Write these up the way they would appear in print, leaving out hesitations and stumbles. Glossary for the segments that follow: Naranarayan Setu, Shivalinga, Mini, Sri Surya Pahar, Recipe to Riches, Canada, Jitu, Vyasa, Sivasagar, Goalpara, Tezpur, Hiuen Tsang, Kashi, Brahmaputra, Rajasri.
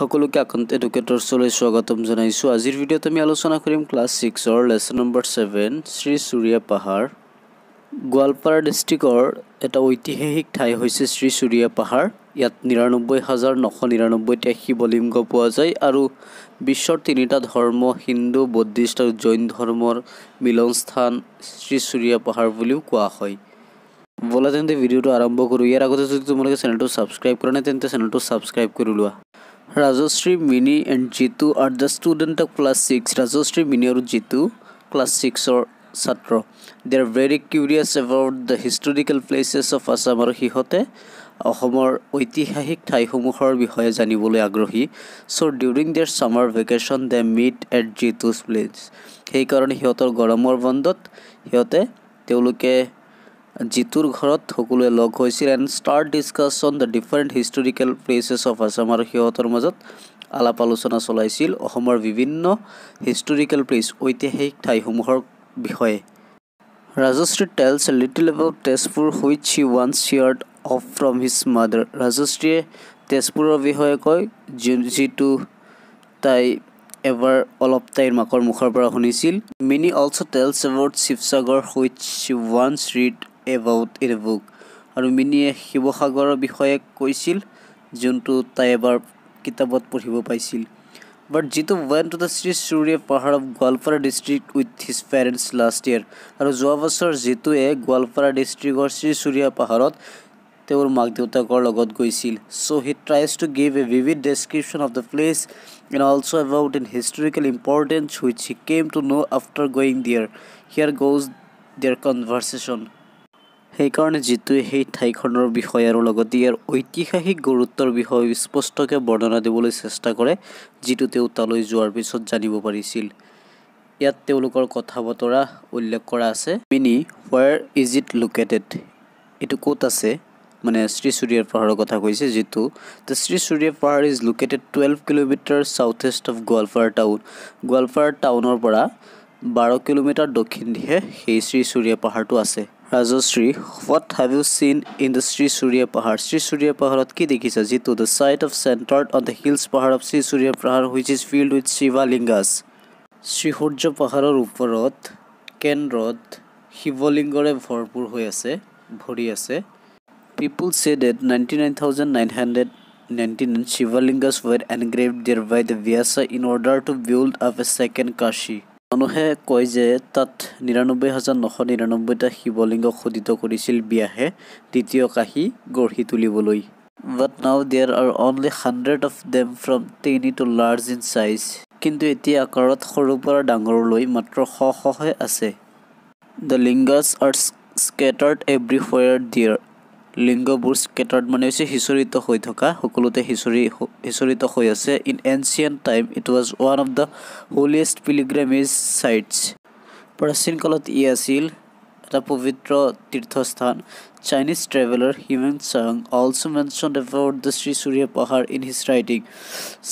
সকলোকে আকন্দ এডুকেটৰ্ছলৈ স্বাগতম জনাইছো আজিৰ ভিডিঅ'ত আমি আলোচনা কৰিম class 6 or lesson number 7 Sri Surya Pahar Goalpara ডিস্ট্ৰিক্টৰ এটা ঐতিহাসিক ঠাই হৈছে শ্ৰী সূৰ্য পাহাৰ ইয়াত 99999 টা শিৱলিংগ পোৱা যায় আৰু বিশ্বৰ তিনিটা ধৰ্ম হিন্দু বৌদ্ধিষ্ট আৰু জৈন ধৰ্মৰ মিলন স্থান শ্ৰী সূৰ্য পাহাৰ বুলিও কোৱা হয় বলাতেন্তে ভিডিওটো আৰম্ভ কৰো ইয়াৰ আগতে যদি তোমালোকে চেনেলটো সাবস্ক্রাইব কৰা নাই তেন্তে চেনেলটো সাবস্ক্রাইব কৰি লোৱা Rajasri, Mini and Jitu are the students of class 6. Rajasri, Mini or Jitu, class 6 or Satra. They are very curious about the historical places of Assam or Hihote. Ahomor oitihahik thaihomuhor bihoye janibole agrohi. So during their summer vacation, they meet at Jitu's place. Hei karon hihotor goromor bondot hihote teuluke Jitur Gharat Hokule log hoisil and start discuss on the different historical places of Assam or Hihotor Mazat Alap Alosona Solaisil, Ohomor Vivinno, historical place Oitihik Thai Humhor Bihoy. Rajasri tells a little about Tezpur, which he once heard of from his mother. Rajasri Tezpur Vihoy Koi, Jitu Tai. Ever all of the Makor Mukharbara Hunisil. Mini also tells about Sivasagar, which she once read about in a book. Aru Mini Hivohagor Bihoe Koisil, Juntu Taibar Kitabot Purhibo Paisil. But Jitu went to the Sri Surya Pahar of Goalpara district with his parents last year. Aru Zoavasar Jitu a Goalpara district or Sri Surya Paharot. Tewor Magdeutakor logot goisil. So he tries to give a vivid description of the place and also about its historical importance which he came to know after going there. Here goes their conversation. Hey karne Jitu hey ঠাইখনৰ বিষয়ে আৰু লগতে ইয়াৰ ঐতিহাসিক গুৰুত্বৰ বিষয়ে স্পষ্টকৈ বৰ্ণনা দিবলৈ চেষ্টা কৰে যিটো তেওঁ তালৈ যোৱাৰ পিছত জানিব পাৰিছিল। ইয়াত তেওঁলোকৰ কথা-বতৰা উল্লেখ কৰা আছে। Mini, where is it located? এইটো ক'ত আছে? Mane Sri Surya Pahar kotha koise Jitu. The Sri Surya Pahar is located 12 km southeast of Goalpara town. Goalpara town or para 12 km dokhin diye he Sri Surya Pahar to ase. Rajasri, what have you seen in the Sri Surya Pahar? Sri Surya Paharot ki dekhisa Jitu. The site of centered on the hills pahar of Sri Surya Pahar which is filled with Shiva lingas. Sri Surya Paharor uporot kendrot Hivolingore bhorpur hoi ase bhori ase. People say that 99,999 Shivalingas were engraved there by the Vyasa in order to build up a second Kashi. Manuhe koije tat 99,999 ta Shivalinga khodito korisil biahe titiyo Kashi gorhi tuliboloi. But now there are only 100 of them from tiny to large in size. Kintu etia akarat horu para dangorloi matro ho ho he ase. The lingas are scattered everywhere there. Lingabur scattered manese hisorito hoi thoka hokolote hisorito hoi ase in ancient time it was one of the holiest pilgrimage sites prachin kalot I asil eta povitra tirthasthan Chinese traveler Hiuen Tsang also mentioned about the Sri Surya Pahar in his writing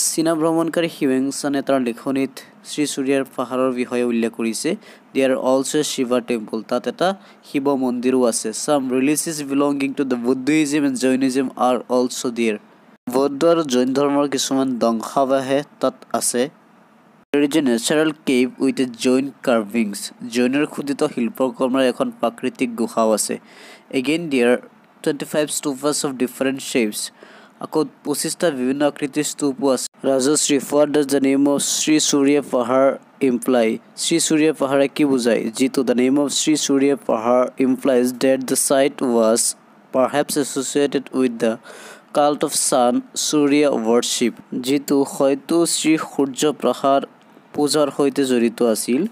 Sina Brahmankari Hiuen Tsang etar lekhonit Sri Surya Paharor bihoye ullekh korise there are also Shiva temple tat eta Shiva mondiru ase some religions belonging to the Buddhism and Jainism are also there Buddha aru Jain dharmor kisman donghabahe tat ase there is a natural cave with a Jain carvings Jainor khudito hilpokormar ekhon prakritik guha ase again there 25 stupas of different shapes Akod posista bibhinna akriti stupa ase Rajasri, what does the name of Sri Surya Pahar imply? Sri Surya Pahar ki bujhai? Jitu, the name of Sri Surya Pahar implies that the site was perhaps associated with the cult of sun Surya worship. Jitu, hoitu Sri Surya Pahar pujar hoite jorito asil.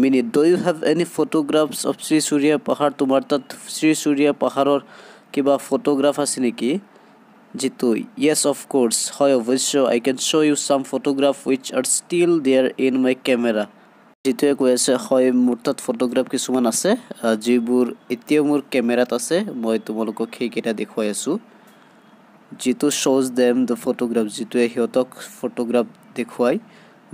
Mini, do you have any photographs of Sri Surya Pahar? Tomar tat Sri Surya Paharor kiba photograph ase niki? Jitu, yes of course, however, so I can show you some photographs which are still there in my camera. Jitu koi ase hoy murtat photograph kisuman ase jibur etio mur camera ta ase moi tumolok khei keta dekhoi asu Jitu shows them the photograph Jitu hiotok photograph dekhoi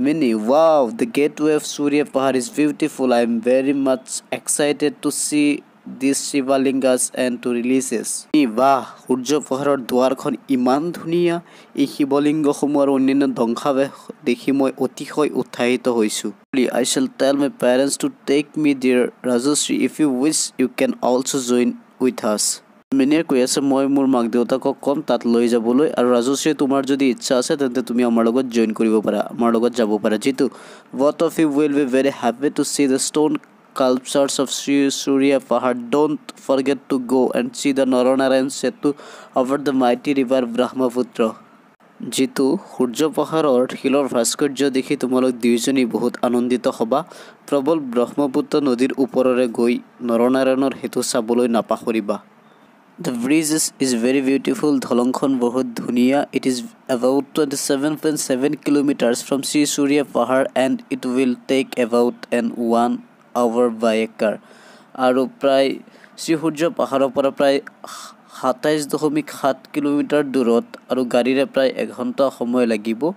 Mini, wow, the gateway of Surya Pahar is beautiful. I am very much excited to see these Shivalingas and to releases. Ba, Surya Pahar Dwarkon Iman Dunia, Ihibolingo Humor Unina Donghave, the Himoi Otihoi Utaito Hoisu. I shall tell my parents to take me there, Rajasri. If you wish, you can also join with us. Minier Kuyasa Moi Mur Magdeotako com Tat Loiza Bulu, a Rajasri Tumarjo di Chasa, and the Tumia Margot join Kuribopara, Margot Jabopara Jitu. Both of you will be very happy to see the stone sculptures of Sri Surya Pahar. Don't forget to go and see the Naranarayan Setu over the mighty river Brahmaputra. Jitu, Surya Pahar or Hilor Vaskurjo Diki Tomorrow Division Ibohut Anundito Hoba, Probal Brahmaputra Nodir Uporore Goi, Naranarayanor Hetu Sabolo Napahoriba. The bridge is very beautiful, Dholongkhon Bohut Dunia. It is about 27.7 kilometers from Sri Surya Pahar and it will take about one hour by a car. Aru Prai Sri Surya Pahar Pora Prai 27.7 kilometer durot aru garire prai 1 ghonta homoy lagibo.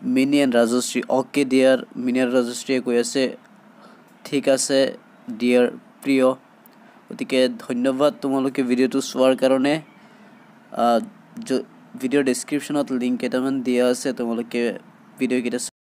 Mini and Rajasri, okay dear. Mini and Rajasri koi ase thik ase dear priyo otike dhonnobad tomaloke video tu swar karone jo video description ot link eta man dia ase tomaloke video kita